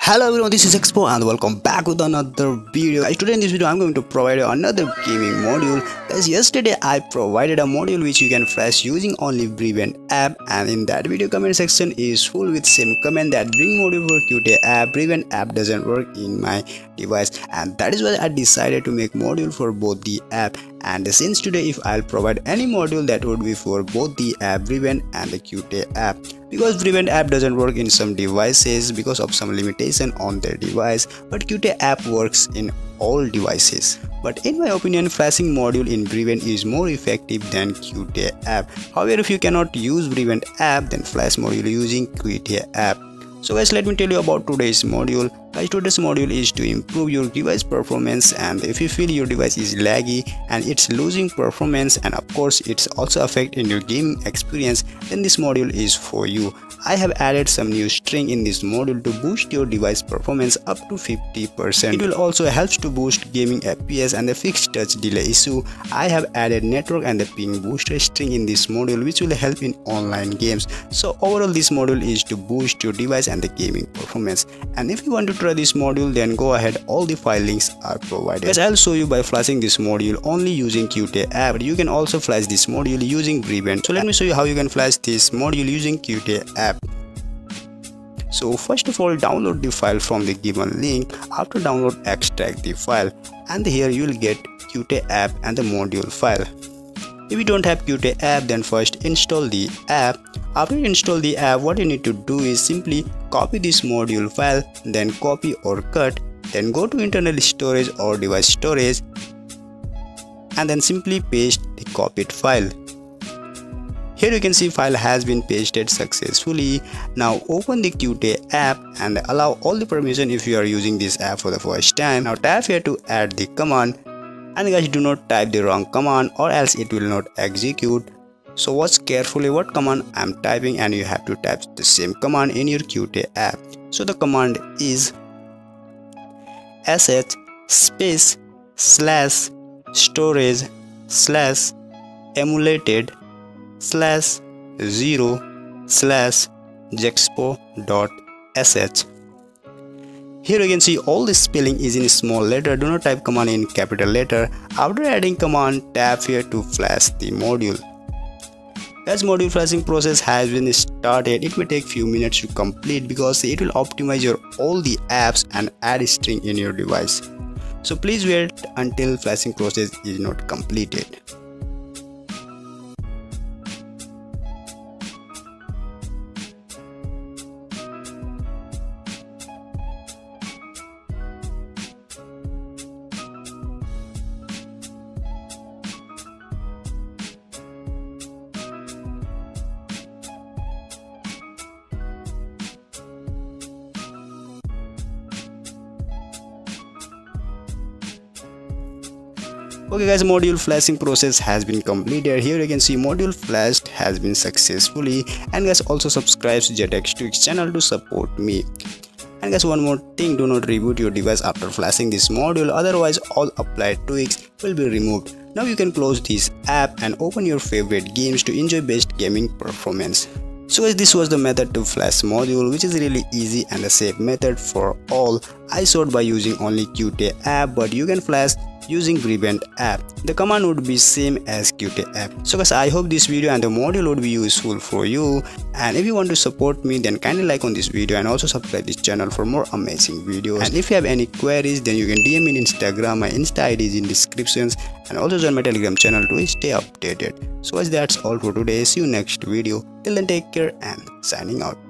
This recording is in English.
Hello everyone, this is Zexpo and welcome back with another video. Guys, today in this video I'm going to provide you another gaming module. Guys, yesterday I provided a module which you can flash using only Brevent app, and in that video comment section is full with same comment that bring module for QTA app, Brevent app doesn't work in my device, and that is why I decided to make module for both the app. And since today if I'll provide any module, that would be for both the app Brevent and the QTA app, because Brevent app doesn't work in some devices because of some limitation on their device, but QTA app works in all devices. But in my opinion, flashing module in Brevent is more effective than QTA app. However, if you cannot use Brevent app, then flash module using QTA app. So guys, let me tell you about today's module. Guys, today's module is to improve your device performance, and if you feel your device is laggy and it's losing performance, and of course it's also affecting your gaming experience, then this module is for you. I have added some new string in this module to boost your device performance up to 50%. It will also help to boost gaming FPS and the fixed touch delay issue. I have added network and the ping booster string in this module, which will help in online games. So overall this module is to boost your device and the gaming performance. And if you want to try this module, then go ahead, all the file links are provided. Guys, I'll show you by flashing this module only using QTA app, but you can also flash this module using Brevent. So let me show you how you can flash this module using QTA app. So first of all, download the file from the given link. After download, extract the file, and here you will get QTA app and the module file. If you don't have QTA app, then first install the app. After you install the app, what you need to do is simply copy this module file, then copy or cut, then go to internal storage or device storage, and then simply paste the copied file. Here you can see file has been pasted successfully. Now open the QTA app and allow all the permission if you are using this app for the first time. Now tap here to add the command, and guys, do not type the wrong command or else it will not execute. So watch carefully what command I'm typing, and you have to type the same command in your QTA app. So the command is sh space /storage/emulated/0/zexpo.sh. Here you can see all the spelling is in small letter. Do not type command in capital letter. After adding command, tap here to flash the module. As module flashing process has been started, it may take few minutes to complete because it will optimize your all the apps and add string in your device. So please wait until flashing process is not completed. Okay guys, module flashing process has been completed. Here you can see module flashed has been successfully. And guys, also subscribe to Zexpo Tweaks channel to support me. And guys, one more thing, do not reboot your device after flashing this module, otherwise all applied tweaks will be removed. Now you can close this app and open your favorite games to enjoy best gaming performance. So guys, this was the method to flash module, which is really easy and a safe method for all. I showed by using only QTA app, but you can flash using Brevent app. The command would be same as QTA app. So guys, I hope this video and the module would be useful for you. And if you want to support me, then kindly like on this video and also subscribe this channel for more amazing videos. And if you have any queries, then you can DM me on Instagram. My Insta ID is in descriptions, and also join my Telegram channel to stay updated. So guys, that's all for today. See you next video. Till then, take care and signing out.